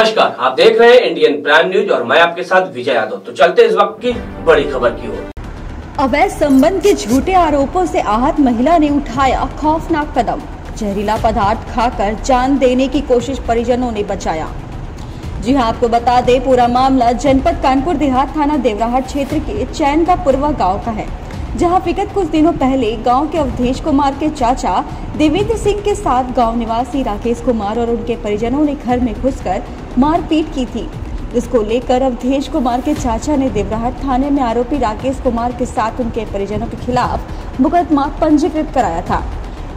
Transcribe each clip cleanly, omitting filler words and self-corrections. नमस्कार, आप देख रहे हैं इंडियन प्राइम न्यूज और मैं आपके साथ विजय यादव। तो चलते इस वक्त की बड़ी खबर की ओर। अवैध संबंध के झूठे आरोपों से आहत महिला ने उठाया खौफनाक कदम, जहरीला पदार्थ खाकर जान देने की कोशिश परिजनों ने बचाया। जी हां, आपको बता दें पूरा मामला जनपद कानपुर देहात थाना देवराहट क्षेत्र के चैन का पुरवा गाँव का है, जहां विगत कुछ दिनों पहले गांव के अवधेश कुमार के चाचा देवेंद्र सिंह के साथ गांव निवासी राकेश कुमार और उनके परिजनों ने घर में घुसकर मारपीट की थी, जिसको लेकर अवधेश कुमार के चाचा ने देवराहट थाने में आरोपी राकेश कुमार के साथ उनके परिजनों के खिलाफ मुकदमा पंजीकृत कराया था।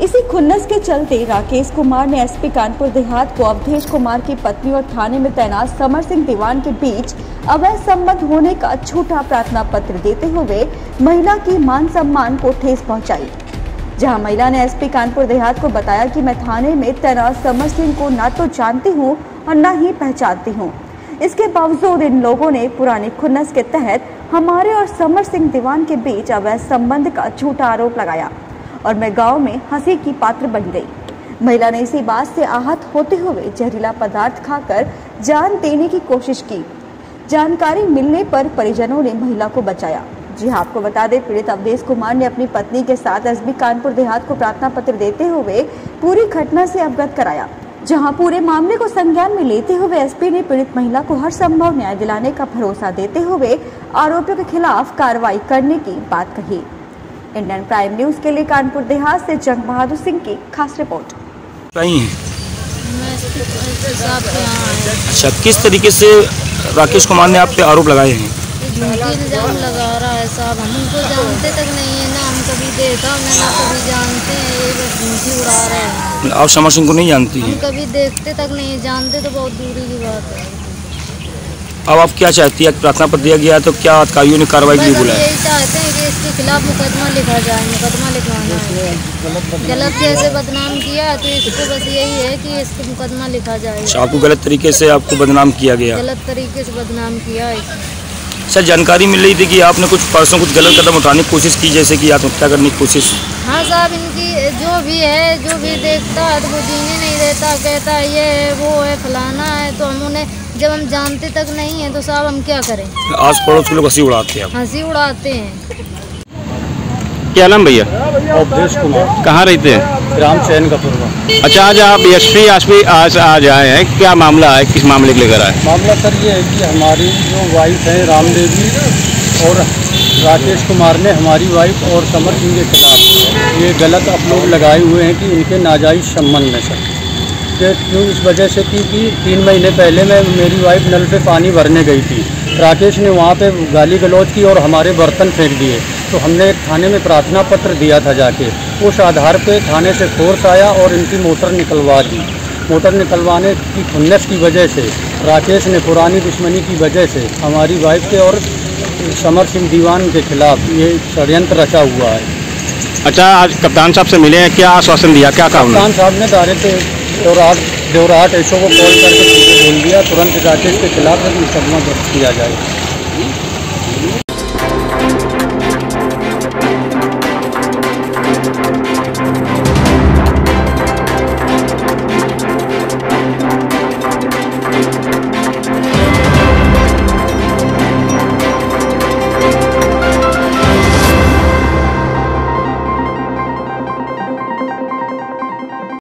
इसी खुन्नस के चलते राकेश कुमार ने एसपी कानपुर देहात को अवधेश कुमार की पत्नी और थाने में तैनात समरत सिंह दीवान के बीच अवैध संबंध होने का झूठा प्रार्थना पत्र देते हुए महिला की मान सम्मान को ठेस पहुंचाई, जहां महिला ने एसपी कानपुर देहात को बताया कि मैं थाने में तैनात समरत सिंह को ना तो जानती हूँ और न ही पहचानती हूँ। इसके बावजूद इन लोगों ने पुराने खुन्नस के तहत हमारे और समरत सिंह दीवान के बीच अवैध संबंध का झूठा आरोप लगाया और मैं गांव में हंसी की पात्र बन गई। महिला ने इसी बात से आहत होते हुए जहरीला पदार्थ खाकर जान देने की कोशिश की। जानकारी मिलने पर परिजनों ने महिला को बचाया। जी हां, आपको बता दें पीड़ित अवधेश कुमार ने अपनी पत्नी के साथ एसबी कानपुर देहात को प्रार्थना पत्र देते हुए पूरी घटना से अवगत कराया, जहां पूरे मामले को संज्ञान में लेते हुए एसपी ने पीड़ित महिला को हर संभव न्याय दिलाने का भरोसा देते हुए आरोपियों के खिलाफ कार्रवाई करने की बात कही। इंडियन प्राइम न्यूज के लिए कानपुर देहात से जंग बहादुर सिंह की खास रिपोर्ट। अच्छा, किस तरीके से राकेश कुमार ने आप पे आरोप लगाए हैं? इल्जाम लगा रहा है साहब, हम उनको जानते तक नहीं है, ना हम कभी देखा, ना कभी जानते हैं, ये बस झूठी उड़ा रहे हैं। आप समर सिंह को नहीं जानती हैं? कभी देखते तक नहीं, जानते तो बहुत दूरी की बात है। अब आप क्या चाहती है? प्रार्थना पत्र दिया गया तो क्या अधिकारियों ने कार्रवाई की? बोला है, चाहते हैं कि इसके खिलाफ मुकदमा लिखा जाए, मुकदमा लिखवाना है, गलत जैसे बदनाम किया तो इसको बस यही है कि इसको मुकदमा लिखा जाए। आपको गलत तरीके से आपको बदनाम किया गया? गलत तरीके से बदनाम किया। सर, जानकारी मिल रही थी कि आपने कुछ परसों कुछ गलत कदम उठाने की कोशिश की, जैसे कि आत्महत्या करने की कोशिश? हाँ साहब, इनकी जो भी है, जो भी देखता है तो वो जीने नहीं देता, कहता ये है वो है फलाना है, तो हम उन्हें जब हम जानते तक नहीं है तो साहब हम क्या करें। आस पड़ोस के लोग हंसी उड़ाते हैं, हंसी उड़ाते हैं। क्या नाम भैया? अवधेश कुमार। कहाँ रहते हैं? ग्राम चैन का पुरवा। अच्छा, आज आप एसपी आज आए हैं, क्या मामला है, किस मामले के लेकर आए? मामला सर ये है कि हमारी जो वाइफ है रामदेवी और राकेश कुमार ने हमारी वाइफ और समर सिंह के खिलाफ ये गलत अपलोड लगाए हुए हैं कि उनके नाजायज संबंध में सर, क्यों इस वजह से क्योंकि 3 महीने पहले मैं मेरी वाइफ नल पे पानी भरने गई थी, राकेश ने वहाँ पे गाली गलौज की और हमारे बर्तन फेंक दिए, तो हमने एक थाने में प्रार्थना पत्र दिया था जाके, उस आधार पे थाने से फोर्स आया और इनकी मोटर निकलवा दी। मोटर निकलवाने की खुन्नस की वजह से, राकेश ने पुरानी दुश्मनी की वजह से हमारी वाइफ के और समर सिंह दीवान के खिलाफ ये षड्यंत्र रचा हुआ है। अच्छा, आज कप्तान साहब से मिले हैं, क्या आश्वासन दिया, क्या कहा? कप्तान साहब ने डायरेक्ट और आज देवराहट एसओ को कॉल करके बोल दिया तुरंत राकेश के खिलाफ मुकदमा दर्ज किया जाए।